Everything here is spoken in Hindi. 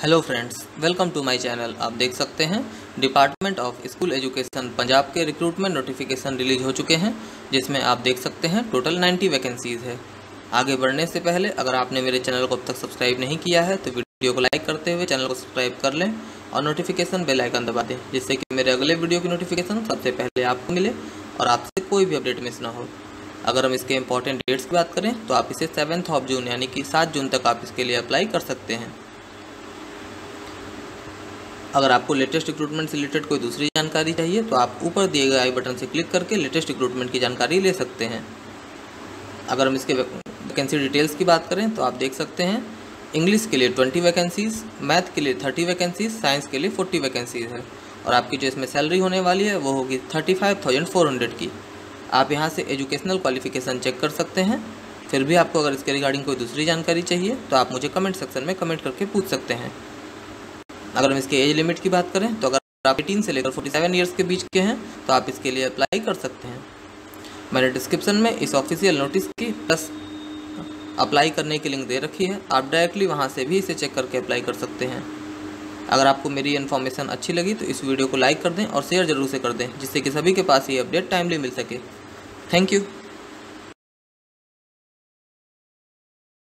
Hello friends, welcome to my channel. आप देख सकते हैं department of school education Punjab के रिक्रूटमेंट नोटिफिकेशन रिलीज़ हो चुके हैं, जिसमें आप देख सकते हैं टोटल 90 वैकेंसीज़ है। आगे बढ़ने से पहले अगर आपने मेरे चैनल को अब तक सब्सक्राइब नहीं किया है तो वीडियो को लाइक करते हुए चैनल को सब्सक्राइब कर लें और नोटिफिकेशन बेल आइकन दबा दें, जिससे कि मेरे अगले वीडियो की नोटिफिकेशन सबसे पहले आपको मिले और आपसे कोई भी अपडेट मिस ना हो। अगर हम इसके इम्पॉर्टेंट डेट्स की बात करें तो आप इसे 7 जून यानी कि 7 जून तक आप इसके लिए अप्लाई कर सकते हैं। अगर आपको लेटेस्ट रिक्रूटमेंट से रिलेटेड कोई दूसरी जानकारी चाहिए तो आप ऊपर दिए गए आई बटन से क्लिक करके लेटेस्ट रिक्रूटमेंट की जानकारी ले सकते हैं। अगर हम इसके वैकेंसी डिटेल्स की बात करें तो आप देख सकते हैं इंग्लिश के लिए 20 वैकेंसीज़, मैथ के लिए 30 वैकेंसीज़, साइंस के लिए 40 वैकेंसीज़ है और आपकी जो इसमें सैलरी होने वाली है वो होगी 35,400 की। आप यहाँ से एजुकेशनल क्वालिफिकेशन चेक कर सकते हैं। फिर भी आपको अगर इसके रिगार्डिंग कोई दूसरी जानकारी चाहिए तो आप मुझे कमेंट सेक्शन में कमेंट करके पूछ सकते हैं। अगर हम इसके एज लिमिट की बात करें तो अगर आप 18 से लेकर 47 ईयर्स के बीच के हैं तो आप इसके लिए अप्लाई कर सकते हैं। मैंने डिस्क्रिप्शन में इस ऑफिशियल नोटिस की प्लस अप्लाई करने की लिंक दे रखी है, आप डायरेक्टली वहां से भी इसे चेक करके अप्लाई कर सकते हैं। अगर आपको मेरी इन्फॉर्मेशन अच्छी लगी तो इस वीडियो को लाइक कर दें और शेयर ज़रूर से कर दें, जिससे कि सभी के पास ये अपडेट टाइमली मिल सके। Thank you.